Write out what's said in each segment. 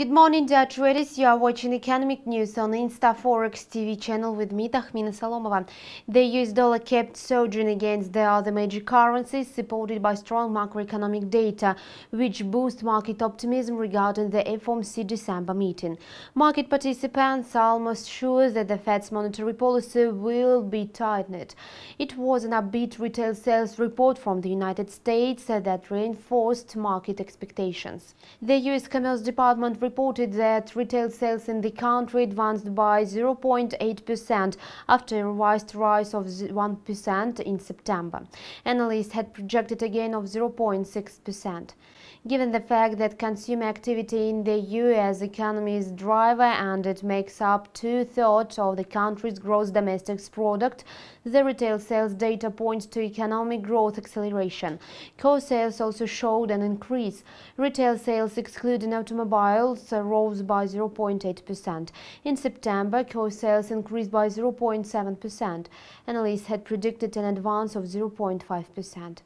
Good morning, dear traders. You are watching economic news on InstaForex TV channel with me, Tahmina Solomova. The US dollar kept surging against the other major currencies, supported by strong macroeconomic data, which boosts market optimism regarding the FOMC December meeting. Market participants are almost sure that the Fed's monetary policy will be tightened. It was an upbeat retail sales report from the United States that reinforced market expectations. The US Commerce Department reported that retail sales in the country advanced by 0.8% after a revised rise of 1% in September. Analysts had projected a gain of 0.6%. Given the fact that consumer activity in the U.S. economy is driver and it makes up 2/3 of the country's gross domestic product, the retail sales data points to economic growth acceleration. Core sales also showed an increase. Retail sales excluding automobiles rose by 0.8%. In September, core sales increased by 0.7%. Analysts had predicted an advance of 0.5%.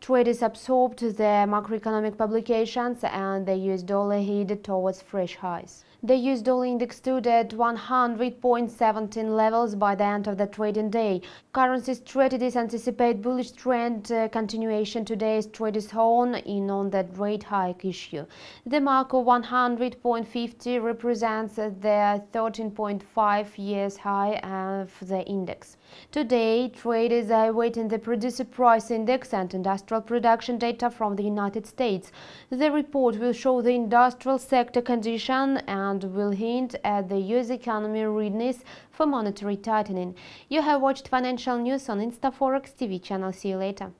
Traders absorbed the macroeconomic publications and the US dollar headed towards fresh highs. The US dollar index stood at 100.17 levels by the end of the trading day. Currency strategists anticipate bullish trend continuation today as traders hone in on the rate hike issue. The mark of 100.50 represents the 13.5-year high of the index. Today, traders are awaiting the producer price index and industrial production data from the United States. The report will show the industrial sector condition and will hint at the U.S. economy readiness for monetary tightening. You have watched financial news on InstaForex TV channel. See you later.